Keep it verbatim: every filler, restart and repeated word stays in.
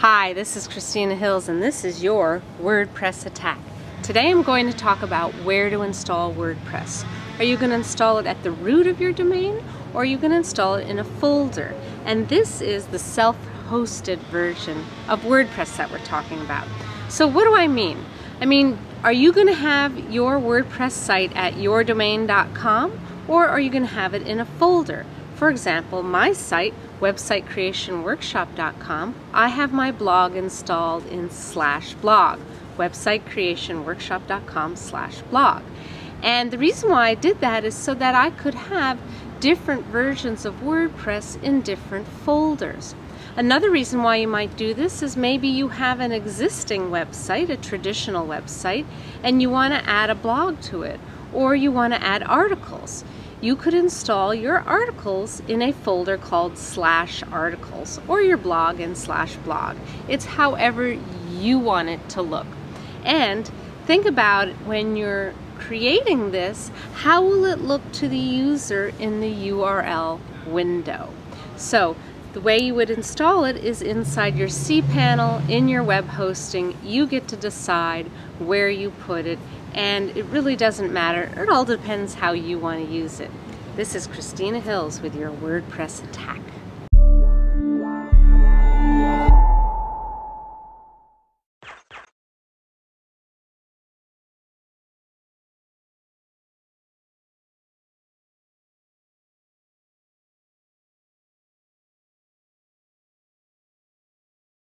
Hi, this is Christina Hills and this is your WordPress Attack. Today I'm going to talk about where to install WordPress. Are you going to install it at the root of your domain, or are you going to install it in a folder? And this is the self-hosted version of WordPress that we're talking about. So what do I mean? I mean, are you going to have your WordPress site at your domain dot com, or are you going to have it in a folder? For example, my site, website creation workshop dot com, I have my blog installed in slash blog, website creation workshop dot com slash blog. And the reason why I did that is so that I could have different versions of WordPress in different folders. Another reason why you might do this is maybe you have an existing website, a traditional website, and you want to add a blog to it, or you want to add articles. You could install your articles in a folder called slash articles, or your blog in slash blog. It's however you want it to look. And think about when you're creating this, how will it look to the user in the U R L window? So the way you would install it is inside your cPanel, in your web hosting. You get to decide where you put it. And it really doesn't matter. It all depends how you want to use it. This is Christina Hills with your WordPress Attack.